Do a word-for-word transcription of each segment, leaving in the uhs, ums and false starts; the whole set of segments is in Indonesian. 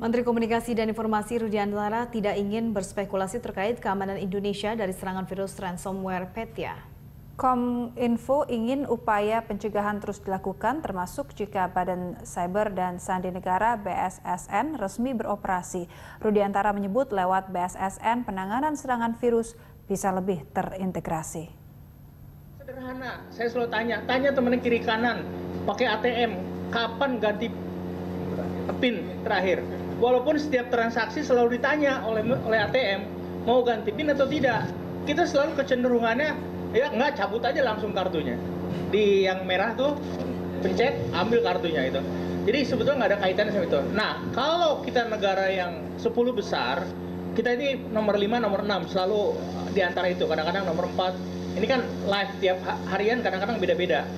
Menteri Komunikasi dan Informasi Rudiantara tidak ingin berspekulasi terkait keamanan Indonesia dari serangan virus ransomware Petya. Kominfo ingin upaya pencegahan terus dilakukan, termasuk jika Badan Siber dan Sandi Negara B S S N resmi beroperasi. Rudiantara menyebut lewat B S S N penanganan serangan virus bisa lebih terintegrasi. Sederhana, saya selalu tanya, tanya teman kiri kanan, pakai A T M, kapan ganti PIN terakhir? Walaupun setiap transaksi selalu ditanya oleh oleh A T M, mau ganti PIN atau tidak, kita selalu kecenderungannya, ya nggak, cabut aja langsung kartunya. Di yang merah tuh pencet, ambil kartunya itu. Jadi sebetulnya nggak ada kaitannya sama itu. Nah, kalau kita negara yang sepuluh besar, kita ini nomor lima, nomor enam, selalu di antara itu. Kadang-kadang nomor empat. Ini kan live tiap harian, kadang-kadang beda-beda.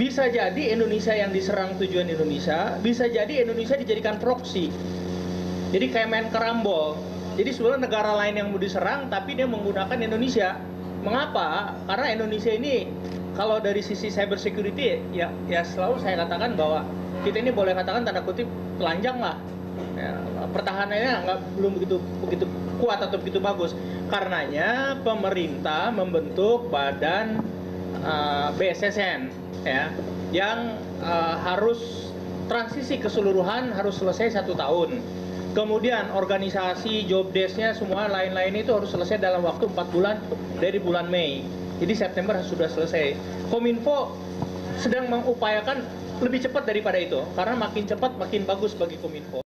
Bisa jadi Indonesia yang diserang tujuan Indonesia, bisa jadi Indonesia dijadikan proksi. Jadi kayak main kerambol. Jadi sebenarnya negara lain yang mau diserang, tapi dia menggunakan Indonesia. Mengapa? Karena Indonesia ini, kalau dari sisi cyber security, ya, ya selalu saya katakan bahwa kita ini boleh katakan tanda kutip telanjang lah. Ya, pertahanannya nggak, belum begitu begitu kuat atau begitu bagus. Karenanya pemerintah membentuk badan uh, B S S N, ya, yang uh, harus transisi keseluruhan harus selesai satu tahun. Kemudian organisasi, job desk-nya, semua lain-lain itu harus selesai dalam waktu empat bulan dari bulan Mei. Jadi September sudah selesai. Kominfo sedang mengupayakan lebih cepat daripada itu, karena makin cepat makin bagus bagi Kominfo.